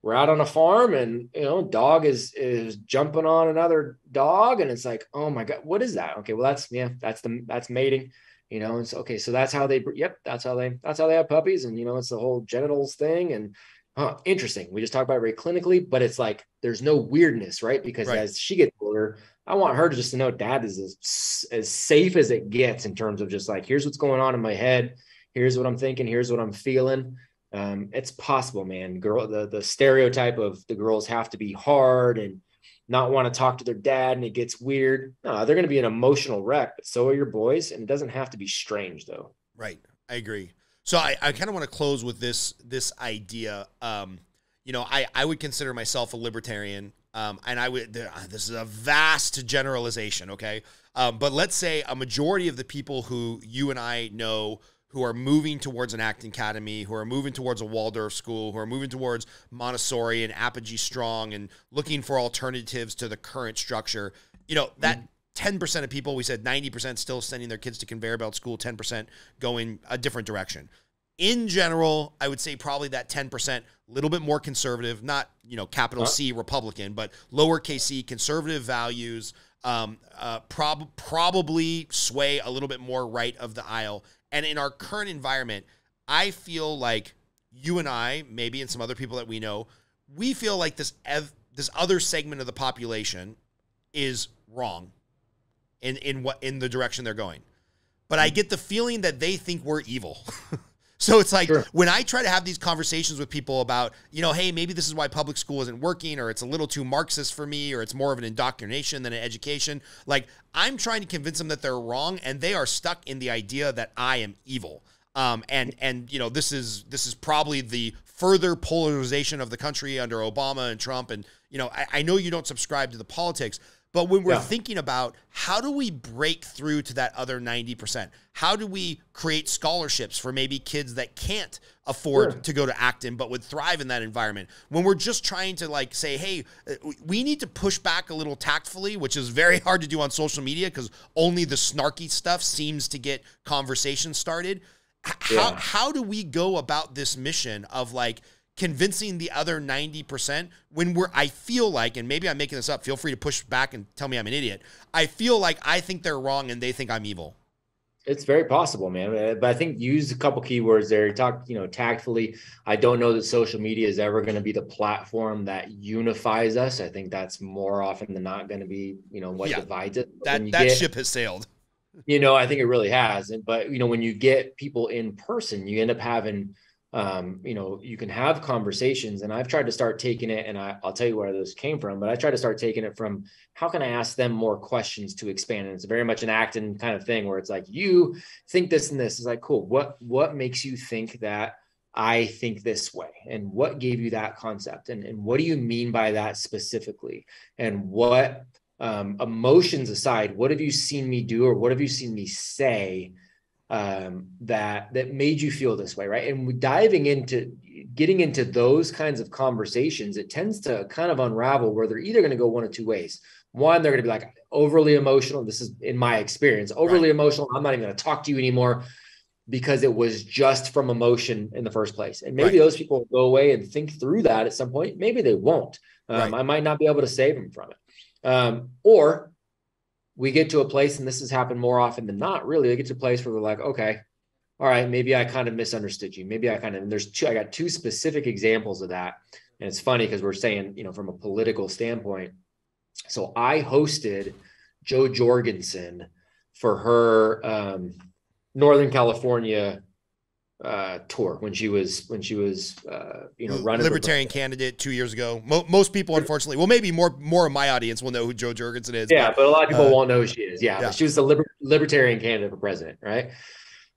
we're out on a farm, and, you know, dog is, is jumping on another dog. And it's like, oh my God, what is that? Okay. Well, that's, yeah, that's the, that's mating, you know? And so, okay. So that's how they, yep. That's how they, that's how they have puppies. And, you know, it's the whole genitals thing. And huh, interesting. We just talked about it very clinically, but it's like, there's no weirdness, right? Because right. as she gets older, I want her to just to know dad is as, as safe as it gets in terms of just like, here's what's going on in my head. Here's what I'm thinking. Here's what I'm feeling. Um, it's possible, man. Girl, the, the stereotype of the girls have to be hard and not want to talk to their dad, and it gets weird. No, they're going to be an emotional wreck, but so are your boys. And it doesn't have to be strange though. Right. I agree. So I, I kind of want to close with this, this idea. Um, you know, I, I would consider myself a libertarian. Um, and I would, this is a vast generalization, okay? Um, but let's say a majority of the people who you and I know who are moving towards an acting academy, who are moving towards a Waldorf school, who are moving towards Montessori and Apogee Strong and looking for alternatives to the current structure, you know, that ten percent of people, we said ninety percent still sending their kids to conveyor belt school, ten percent going a different direction. In general, I would say probably that ten percent, a little bit more conservative, not, you know, capital C Republican, but lowercase c conservative values, um, uh, prob probably sway a little bit more right of the aisle. And in our current environment, I feel like you and I, maybe and some other people that we know, we feel like this, ev this other segment of the population is wrong in, in, what, in the direction they're going. But I get the feeling that they think we're evil. So it's like, sure. When I try to have these conversations with people about, you know, hey, maybe this is why public school isn't working, or it's a little too Marxist for me, or it's more of an indoctrination than an education. Like, I'm trying to convince them that they're wrong, and they are stuck in the idea that I am evil. Um, and, and, you know, this is, this is probably the further polarization of the country under Obama and Trump. And, you know, I, I know you don't subscribe to the politics, but when we're yeah. thinking about how do we break through to that other ninety percent, how do we create scholarships for maybe kids that can't afford sure. to go to Acton but would thrive in that environment, when we're just trying to like say, hey, we need to push back a little tactfully, which is very hard to do on social media because only the snarky stuff seems to get conversations started. Yeah. How, how do we go about this mission of like, convincing the other ninety percent when we're, I feel like, and maybe I'm making this up, feel free to push back and tell me I'm an idiot. I feel like I think they're wrong and they think I'm evil. It's very possible, man. But I think use a couple keywords there. Talk, you know, tactfully. I don't know that social media is ever going to be the platform that unifies us. I think that's more often than not going to be, you know, what yeah, divides it. That, that get, ship has sailed. You know, I think it really has. And, but, you know, when you get people in person, you end up having, Um, you know, you can have conversations, and I've tried to start taking it, and I, I'll tell you where those came from, but I tried to start taking it from, how can I ask them more questions to expand? And it's very much an Acton kind of thing where it's like, you think this and this. It's like, cool. What, what makes you think that I think this way? And what gave you that concept? And, and what do you mean by that specifically? And what, um, emotions aside, what have you seen me do, or what have you seen me say um, that, that made you feel this way, right? And diving into, getting into those kinds of conversations, it tends to kind of unravel where they're either going to go one of two ways. One, they're going to be like overly emotional. This is in my experience, overly right. emotional. I'm not even going to talk to you anymore because it was just from emotion in the first place. And maybe right. those people will go away and think through that at some point. Maybe they won't. Um, right. I might not be able to save them from it. Um, or we get to a place, and this has happened more often than not, really, they get to a place where they're like, okay, all right, maybe I kind of misunderstood you. Maybe I kind of, and there's two, I got two specific examples of that. And it's funny because we're saying, you know, from a political standpoint. So I hosted Jo Jorgensen for her um, Northern California uh, tour when she was, when she was, uh, you know, running libertarian candidate two years ago. Mo most people, unfortunately, well, maybe more, more of my audience will know who Jo Jorgensen is. Yeah. But, but a lot of people uh, won't know who she is. Yeah. yeah. She was the liber libertarian candidate for president. Right.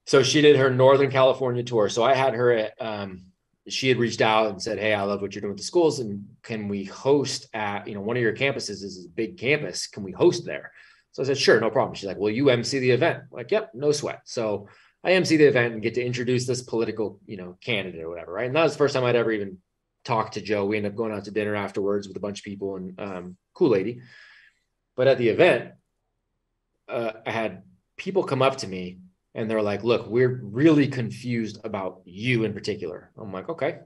So she did her Northern California tour. So I had her at, um, she had reached out and said, hey, I love what you're doing with the schools. And can we host at, you know, one of your campuses? This is a big campus. Can we host there? So I said, sure, no problem. She's like, will you M C the event? I'm like, yep, no sweat. So I M C the event and get to introduce this political, you know, candidate or whatever. Right. And that was the first time I'd ever even talked to Jo. We ended up going out to dinner afterwards with a bunch of people and um, cool lady. But at the event, uh, I had people come up to me. And they're like, look, we're really confused about you in particular. I'm like, okay,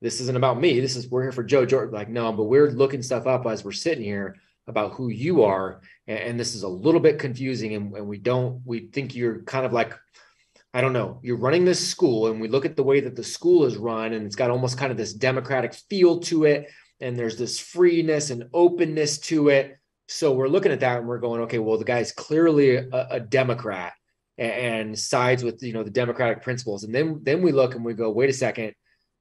this isn't about me. This is, we're here for Jo Jordan. Like, no, but we're looking stuff up as we're sitting here about who you are. And, and this is a little bit confusing. And, and we don't, we think you're kind of like, I don't know, you're running this school. And we look at the way that the school is run. And it's got almost kind of this democratic feel to it. And there's this freeness and openness to it. So we're looking at that and we're going, okay, well, the guy's clearly a, a Democrat and sides with, you know, the democratic principles. And then, then we look and we go, wait a second,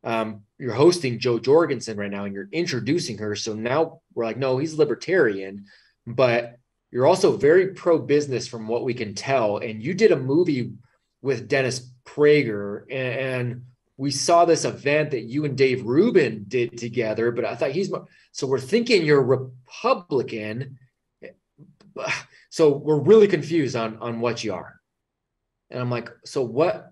um, you're hosting Jo Jorgensen right now and you're introducing her. So now we're like, no, he's libertarian, but you're also very pro-business from what we can tell. And you did a movie with Dennis Prager and, and we saw this event that you and Dave Rubin did together, but I thought he's, so we're thinking you're Republican. So we're really confused on, on what you are. And I'm like, so what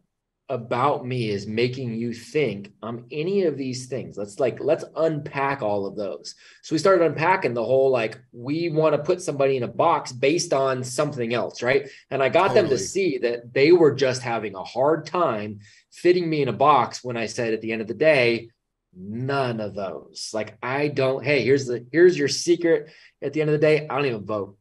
about me is making you think I'm any of these things? Let's like, let's unpack all of those. So we started unpacking the whole, like, we want to put somebody in a box based on something else. Right. And I got totally. them to see that they were just having a hard time fitting me in a box when I said at the end of the day, none of those, like, I don't, hey, here's the, here's your secret. At the end of the day, I don't even vote.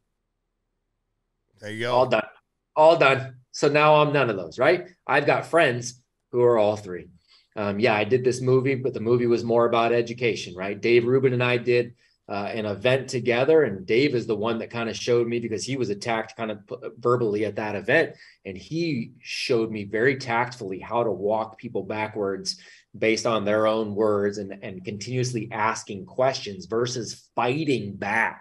There you go. All done. All done. So now I'm none of those, right? I've got friends who are all three. Um, yeah, I did this movie, but the movie was more about education, right? Dave Rubin and I did uh, an event together, and Dave is the one that kind of showed me because he was attacked kind of verbally at that event. And he showed me very tactfully how to walk people backwards based on their own words and, and continuously asking questions versus fighting back.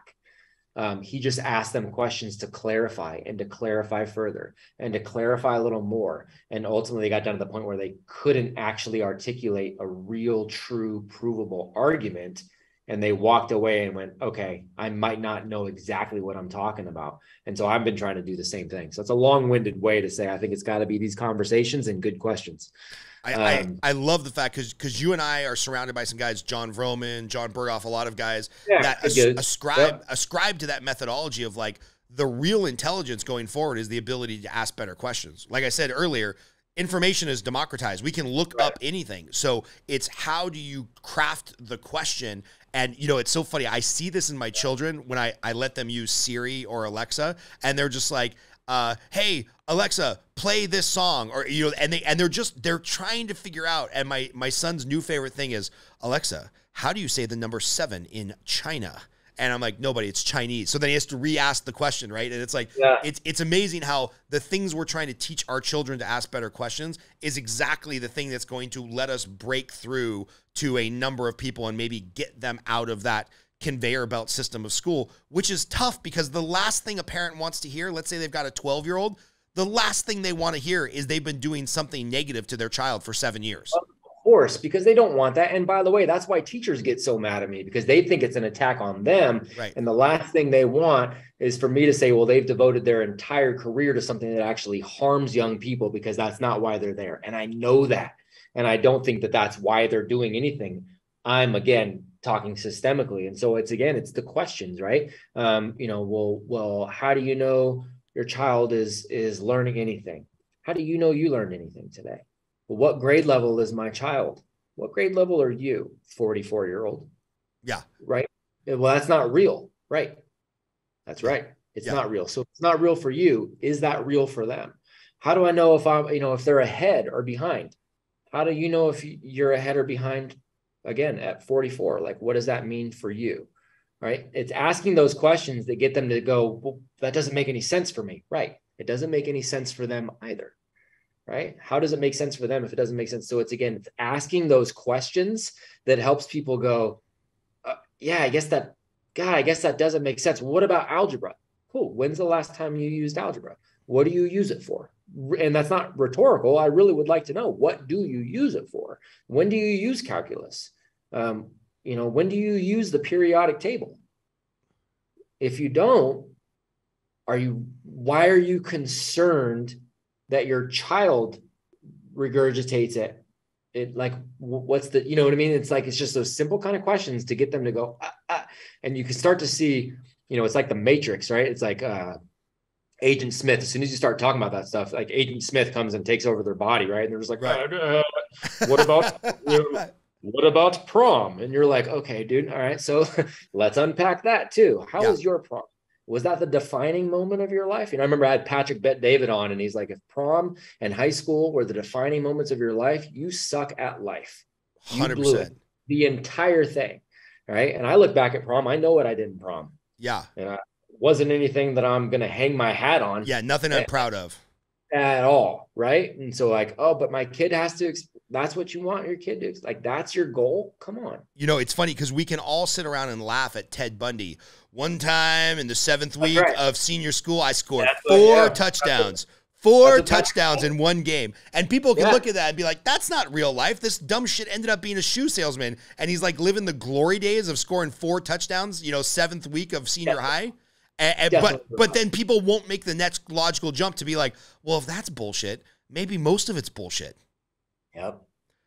Um, he just asked them questions to clarify and to clarify further and to clarify a little more. And ultimately they got down to the point where they couldn't actually articulate a real, true, provable argument. And they walked away and went, okay, I might not know exactly what I'm talking about. And so I've been trying to do the same thing. So it's a long-winded way to say, I think it's got to be these conversations and good questions. I, um, I, I love the fact because because you and I are surrounded by some guys, John Vroman, John Burgoff, a lot of guys yeah, that as, ascribe yep. ascribe to that methodology of like the real intelligence going forward is the ability to ask better questions. Like I said earlier, information is democratized. We can look right. up anything. So it's how do you craft the question? And, you know, it's so funny. I see this in my children when I, I let them use Siri or Alexa and they're just like, uh, hey, Alexa, play this song or, you know, and they, and they're just, they're trying to figure out. And my, my son's new favorite thing is, Alexa, how do you say the number seven in China? And I'm like, nobody, it's Chinese. So then he has to re-ask the question, right? And it's like, yeah. it's it's amazing how the things we're trying to teach our children to ask better questions is exactly the thing that's going to let us break through to a number of people and maybe get them out of that conveyor belt system of school, which is tough because the last thing a parent wants to hear, let's say they've got a twelve-year-old, the last thing they want to hear is they've been doing something negative to their child for seven years. course, because they don't want that. And by the way, that's why teachers get so mad at me, because they think it's an attack on them. Right. And the last thing they want is for me to say, well, they've devoted their entire career to something that actually harms young people, because that's not why they're there. And I know that. And I don't think that that's why they're doing anything. I'm, again, talking systemically. And so it's, again, it's the questions, right? Um, you know, well, well, how do you know your child is is learning anything? How do you know you learned anything today? Well, what grade level is my child? What grade level are you, forty-four-year-old? Yeah. Right? Well, that's not real, right? That's right. It's yeah. not real. So if it's not real for you, is that real for them? How do I know if I'm, you know, if they're ahead or behind? How do you know if you're ahead or behind, again, at forty-four? Like, what does that mean for you, right? It's asking those questions that get them to go, well, that doesn't make any sense for me, right? It doesn't make any sense for them either, right? How does it make sense for them if it doesn't make sense? So it's, again, it's asking those questions that helps people go, uh, yeah, I guess that, God, I guess that doesn't make sense. What about algebra? Cool. When's the last time you used algebra? What do you use it for? And that's not rhetorical. I really would like to know, what do you use it for? When do you use calculus? Um, you know, when do you use the periodic table? If you don't, are you, why are you concerned that your child regurgitates it? It like, what's the, you know what I mean? It's like, it's just those simple kind of questions to get them to go, ah, ah. And you can start to see, you know, it's like the Matrix, right? It's like, uh, Agent Smith, as soon as you start talking about that stuff, like Agent Smith comes and takes over their body, right? And they're just like, right. uh, what about you know, what about prom? And you're like, okay, dude, all right, so let's unpack that too. How yeah. was your prom? Was that the defining moment of your life? You know, I remember I had Patrick Bet-David on, and he's like, if prom and high school were the defining moments of your life, you suck at life. You one hundred percent. Blew it, the entire thing, right? And I look back at prom, I know what I did in prom. Yeah. And I wasn't anything that I'm going to hang my hat on. Yeah. Nothing I'm at, proud of at all. Right. And so like, oh, but my kid has to, exp- that's what you want your kid to, ex- like, that's your goal. Come on. You know, it's funny because we can all sit around and laugh at Ted Bundy. One time in the seventh week right. of senior school, I scored that's four a, yeah. touchdowns, four touchdowns in one game. And people can yeah. look at that and be like, that's not real life. This dumb shit ended up being a shoe salesman. And he's like living the glory days of scoring four touchdowns, you know, seventh week of senior that's high. And, and, but but then people won't make the next logical jump to be like, well, if that's bullshit, maybe most of it's bullshit. Yep,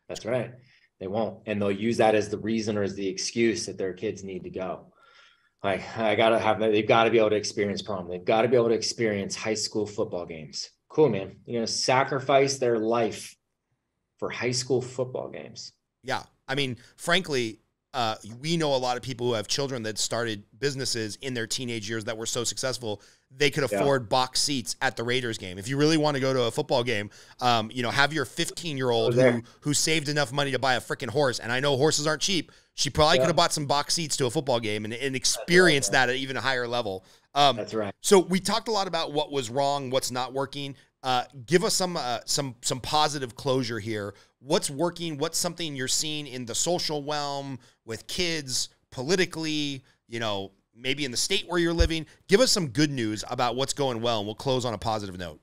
that's right. They won't. And they'll use that as the reason or as the excuse that their kids need to go. Like, I got to have, they've got to be able to experience prom. They've got to be able to experience high school football games. Cool, man. You're going to sacrifice their life for high school football games. Yeah. I mean, frankly, Uh, we know a lot of people who have children that started businesses in their teenage years that were so successful, they could afford yeah. box seats at the Raiders game. If you really want to go to a football game, um, you know, have your fifteen-year-old who, who saved enough money to buy a freaking horse. And I know horses aren't cheap. She probably yeah. could have bought some box seats to a football game and, and experienced right, that at even a higher level. Um, That's right. So we talked a lot about what was wrong, what's not working. Uh, give us some, uh, some, some positive closure here. What's working? What's something you're seeing in the social realm with kids politically, you know, maybe in the state where you're living? Give us some good news about what's going well, and we'll close on a positive note.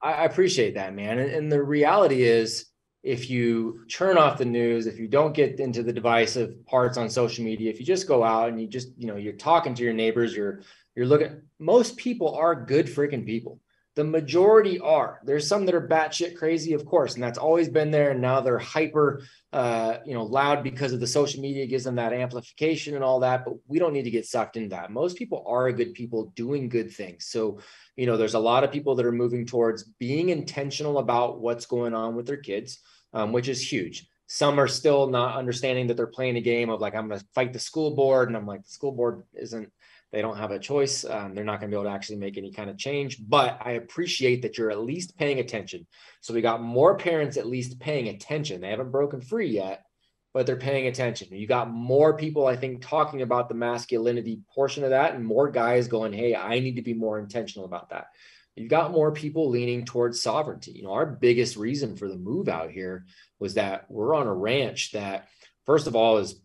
I appreciate that, man. And, and the reality is, if you turn off the news, if you don't get into the divisive parts on social media, if you just go out and you just, you know, you're talking to your neighbors, you're, you're looking, most people are good freaking people. The majority are. There's some that are batshit crazy, of course, and that's always been there. And now they're hyper, uh, you know, loud because of the social media gives them that amplification and all that. But we don't need to get sucked into that. Most people are good people doing good things. So, you know, there's a lot of people that are moving towards being intentional about what's going on with their kids, um, which is huge. Some are still not understanding that they're playing a game of like, I'm going to fight the school board. And I'm like, the school board isn't. They don't have a choice. Um, they're not going to be able to actually make any kind of change, but I appreciate that you're at least paying attention. So we got more parents at least paying attention. They haven't broken free yet, but they're paying attention. You got more people, I think, talking about the masculinity portion of that, and more guys going, hey, I need to be more intentional about that. You've got more people leaning towards sovereignty. You know, our biggest reason for the move out here was that we're on a ranch that, first of all, is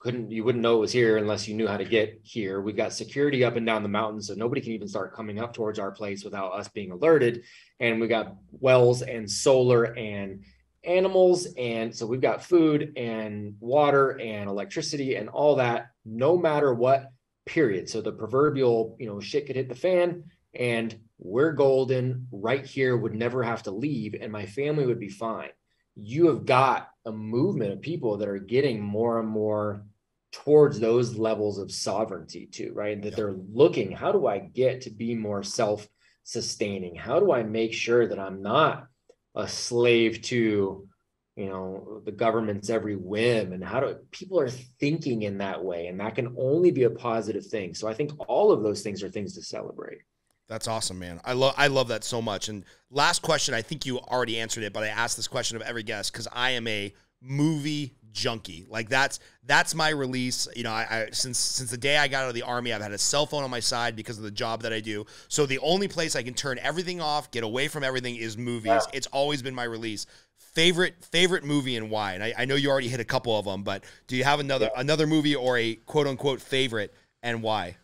couldn't, you wouldn't know it was here unless you knew how to get here. We've got security up and down the mountain, so nobody can even start coming up towards our place without us being alerted. And we got wells and solar and animals. And so we've got food and water and electricity and all that, no matter what, period. So the proverbial, you know, shit could hit the fan and we're golden right here, would never have to leave, and my family would be fine. You have got a movement of people that are getting more and more towards those levels of sovereignty too, right? That they're looking, how do I get to be more self-sustaining? How do I make sure that I'm not a slave to, you know, the government's every whim? And how do people are thinking in that way? And that can only be a positive thing. So I think all of those things are things to celebrate. That's awesome, man. I love I love that so much. And last question, I think you already answered it, but I asked this question of every guest because I am a movie junkie. Like that's that's my release. You know, I, I since since the day I got out of the Army, I've had a cell phone on my side because of the job that I do. So the only place I can turn everything off, get away from everything, is movies. Yeah. It's always been my release. Favorite favorite movie and why? And I, I know you already hit a couple of them, but do you have another yeah. another movie or a quote unquote favorite and why?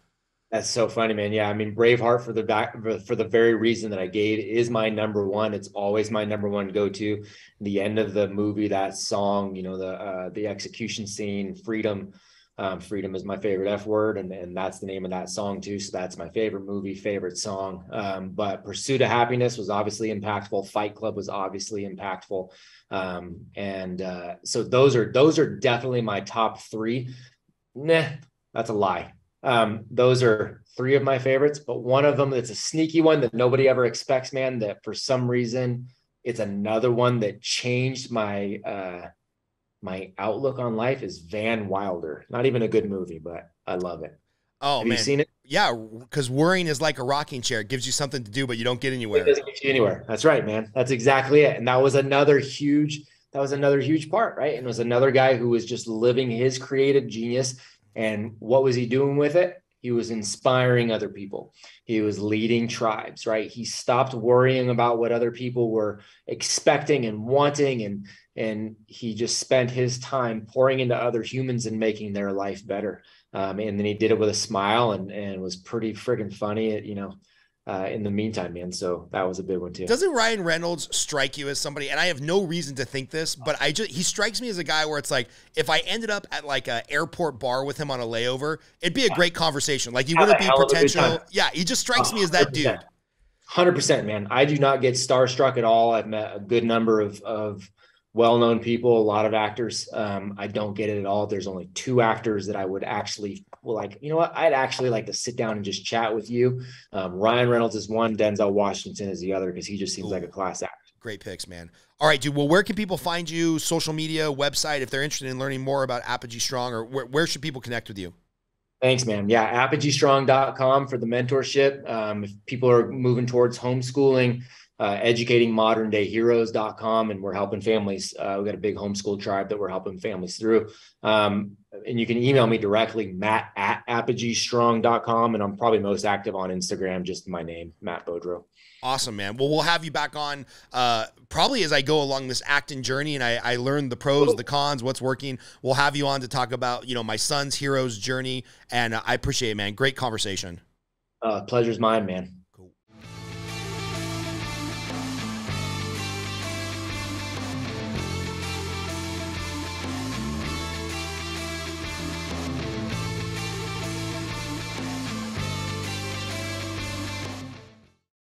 That's so funny, man. Yeah, I mean, Braveheart, for the back, for the very reason that I gave, is my number one. It's always my number one go-to. The end of the movie, that song, you know, the uh, the execution scene, freedom. Um, freedom is my favorite F word, and, and that's the name of that song too. So that's my favorite movie, favorite song. Um, but Pursuit of Happiness was obviously impactful. Fight Club was obviously impactful. Um, and uh, so those are those are definitely my top three. Nah, that's a lie. Um, those are three of my favorites, but one of them that's a sneaky one that nobody ever expects, man, that for some reason, it's another one that changed my, uh, my outlook on life, is Van Wilder. Not even a good movie, but I love it. Oh, Have man. you seen it? Yeah, because worrying is like a rocking chair. It gives you something to do, but you don't get anywhere. It doesn't get you anywhere. That's right, man. That's exactly it. And that was another huge, that was another huge part, right? And it was another guy who was just living his creative genius. And what was he doing with it? He was inspiring other people. He was leading tribes, right? He stopped worrying about what other people were expecting and wanting. And, and he just spent his time pouring into other humans and making their life better. Um, and then he did it with a smile and, and was pretty friggin' funny, at, you know, Uh, in the meantime, man. So that was a big one too. Doesn't Ryan Reynolds strike you as somebody, and I have no reason to think this, but I just, he strikes me as a guy where it's like, if I ended up at like a airport bar with him on a layover, it'd be a yeah. great conversation. Like he wouldn't be potential. Yeah. He just strikes oh, me as that dude. one hundred percent, man. I do not get starstruck at all. I've met a good number of, of well-known people, a lot of actors. Um, I don't get it at all. There's only two actors that I would actually, well, like, you know what, I'd actually like to sit down and just chat with you. Um, Ryan Reynolds is one, Denzel Washington is the other, because he just seems Ooh. like a class actor. Great picks, man. All right, dude. Well, where can people find you? Social media, website, if they're interested in learning more about Apogee Strong, or where, where should people connect with you? Thanks, man. Yeah, apogee strong dot com for the mentorship. Um, if people are moving towards homeschooling, Uh, educating modern day heroes dot com, and we're helping families. Uh, we've got a big homeschool tribe that we're helping families through. Um, and you can email me directly, matt at apogee strong dot com. And I'm probably most active on Instagram, just my name, Matt Beaudreau. Awesome, man. Well, we'll have you back on uh, probably as I go along this acting journey and I, I learn the pros, the cons, what's working. We'll have you on to talk about, you know, my son's hero's journey. And uh, I appreciate it, man. Great conversation. Uh, pleasure's mine, man.